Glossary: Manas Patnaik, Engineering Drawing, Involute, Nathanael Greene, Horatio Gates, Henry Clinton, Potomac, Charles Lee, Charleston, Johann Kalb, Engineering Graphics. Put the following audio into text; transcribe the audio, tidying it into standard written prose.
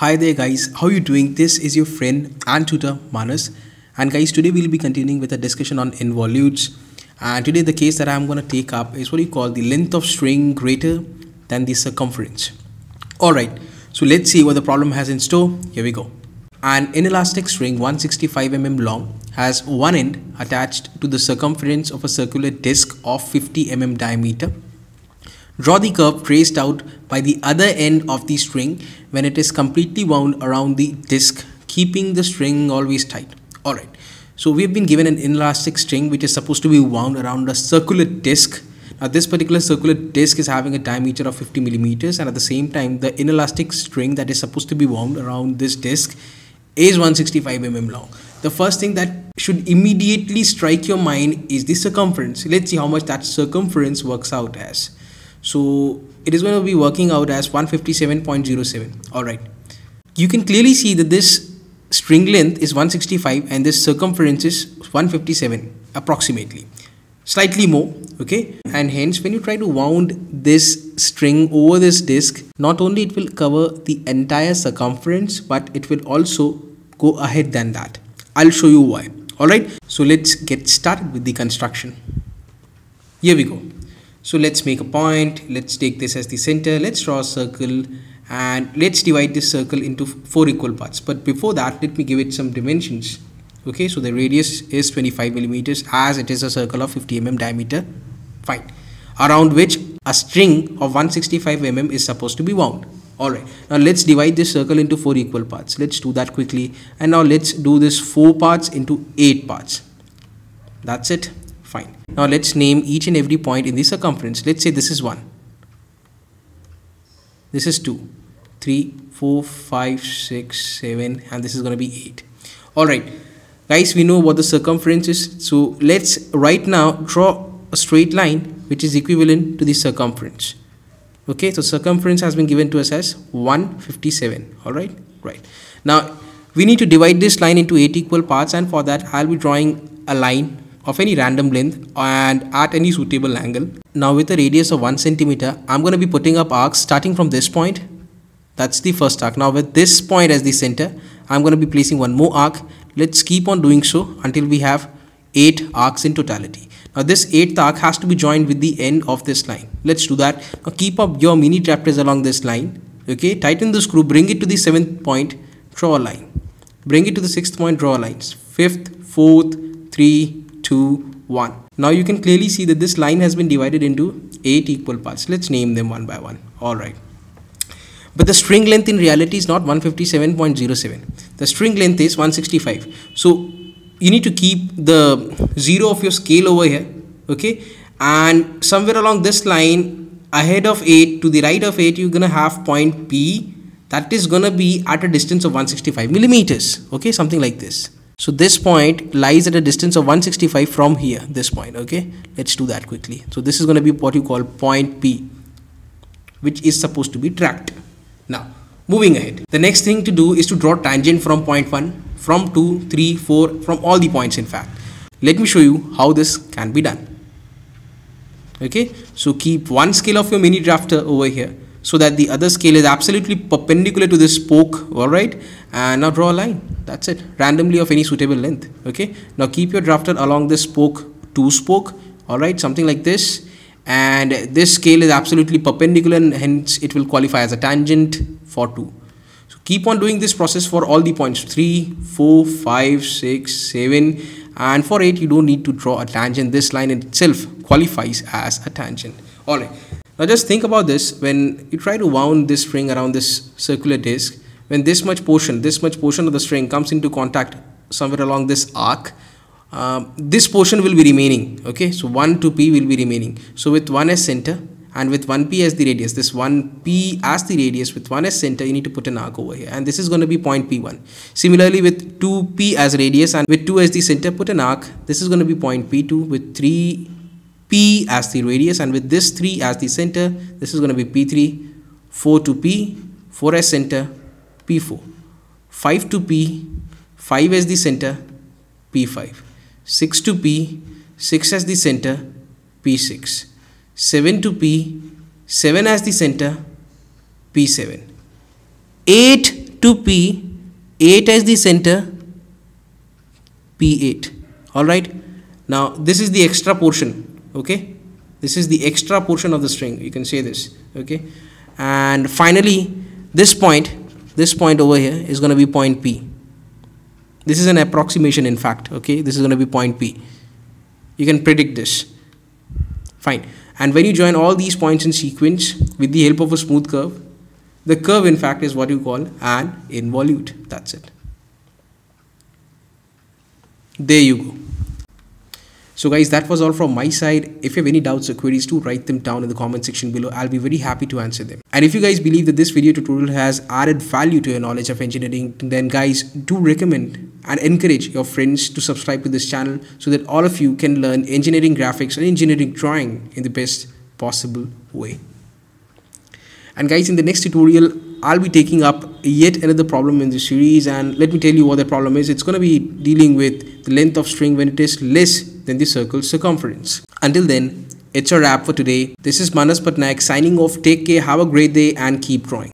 Hi there guys, how are you doing? This is your friend and tutor Manas, and guys, today we'll be continuing with a discussion on involutes. And today the case that I'm going to take up is what you call the length of string greater than the circumference. Alright, so let's see what the problem has in store. Here we go. An inelastic string 165 mm long has one end attached to the circumference of a circular disc of 50 mm diameter. Draw the curve traced out by the other end of the string when it is completely wound around the disc, keeping the string always tight. Alright, so we've been given an inelastic string which is supposed to be wound around a circular disc. Now this particular circular disc is having a diameter of 50 millimeters, and at the same time the inelastic string that is supposed to be wound around this disc is 165 mm long. The first thing that should immediately strike your mind is the circumference. Let's see how much that circumference works out as. So it is going to be working out as 157.07. Alright, you can clearly see that this string length is 165 and this circumference is 157 approximately, slightly more, okay? And hence when you try to wound this string over this disc, not only it will cover the entire circumference, but it will also go ahead than that. I'll show you why. Alright, so let's get started with the construction. Here we go. So let's make a point, let's take this as the center, let's draw a circle and let's divide this circle into 4 equal parts. But before that, let me give it some dimensions. Okay, so the radius is 25 millimeters as it is a circle of 50 mm diameter, fine, around which a string of 165 mm is supposed to be wound. Alright, now let's divide this circle into 4 equal parts. Let's do that quickly, and now let's do this 4 parts into 8 parts. That's it, fine. Now let's name each and every point in the circumference. Let's say this is 1, this is 2, 3, 4, 5, 6, 7, and this is going to be 8. Alright guys, we know what the circumference is, so let's right now draw a straight line which is equivalent to the circumference. Okay, so circumference has been given to us as 157. Alright, right. Now we need to divide this line into 8 equal parts, and for that I'll be drawing a line of any random length and at any suitable angle. Now with a radius of 1 centimeter, I'm going to be putting up arcs starting from this point. That's the first arc. Now with this point as the center, I'm going to be placing one more arc. Let's keep on doing so until we have 8 arcs in totality. Now this 8th arc has to be joined with the end of this line. Let's do that. Now keep up your mini trapeze along this line. Okay, tighten the screw, bring it to the 7th point, draw a line. Bring it to the 6th point, draw lines. 5th, 4th, 3, 2, 1. Now you can clearly see that this line has been divided into 8 equal parts. Let's name them one by one. Alright. But the string length in reality is not 157.07. The string length is 165. So you need to keep the 0 of your scale over here. Okay. And somewhere along this line, ahead of 8, to the right of 8, you're going to have point P. That is going to be at a distance of 165 millimeters. Okay. Something like this. So this point lies at a distance of 165 from here, this point. Okay, let's do that quickly. So this is going to be what you call point P, which is supposed to be tracked. Now moving ahead, the next thing to do is to draw tangent from point 1, from 2, 3, 4, from all the points in fact. Let me show you how this can be done. Okay, so keep one scale of your mini drafter over here so that the other scale is absolutely perpendicular to this spoke. Alright, and now draw a line. That's it, randomly of any suitable length. Okay, now keep your drafter along this spoke to spoke. Alright, something like this, and this scale is absolutely perpendicular and hence it will qualify as a tangent for 2. So keep on doing this process for all the points 3, 4, 5, 6, 7, and for 8 you don't need to draw a tangent. This line itself qualifies as a tangent. Alright. Now just think about this, when you try to wound this string around this circular disc, when this much portion of the string comes into contact somewhere along this arc, this portion will be remaining. Okay, so 1 to P will be remaining. So with 1 as center and with 1P as the radius, this 1P as the radius with 1 as center, you need to put an arc over here, and this is going to be point P1. Similarly with 2P as radius and with 2 as the center, put an arc. This is going to be point P2 with 3P as the radius and with this 3 as the center. This is going to be P3, 4 to P, 4 as center, P4, 5 to P, 5 as the center, P5, 6 to P, 6 as the center, P6, 7 to P, 7 as the center, P7, 8 to P, 8 as the center, P8. Alright. Now this is the extra portion. Okay. This is the extra portion of the string. You can say this. Okay. And finally, this point over here is going to be point P. This is an approximation, in fact. Okay. This is going to be point P. You can predict this. Fine. And when you join all these points in sequence with the help of a smooth curve, the curve, in fact, is what you call an involute. That's it. There you go. So guys, that was all from my side. If you have any doubts or queries, do write them down in the comment section below. I'll be very happy to answer them. And if you guys believe that this video tutorial has added value to your knowledge of engineering, then guys, do recommend and encourage your friends to subscribe to this channel so that all of you can learn engineering graphics and engineering drawing in the best possible way. And guys, in the next tutorial, I'll be taking up yet another problem in this series, and let me tell you what the problem is. It's going to be dealing with the length of string when it is less than the circle's circumference. Until then, it's a wrap for today. This is Manas Patnaik signing off. Take care, have a great day, and keep drawing.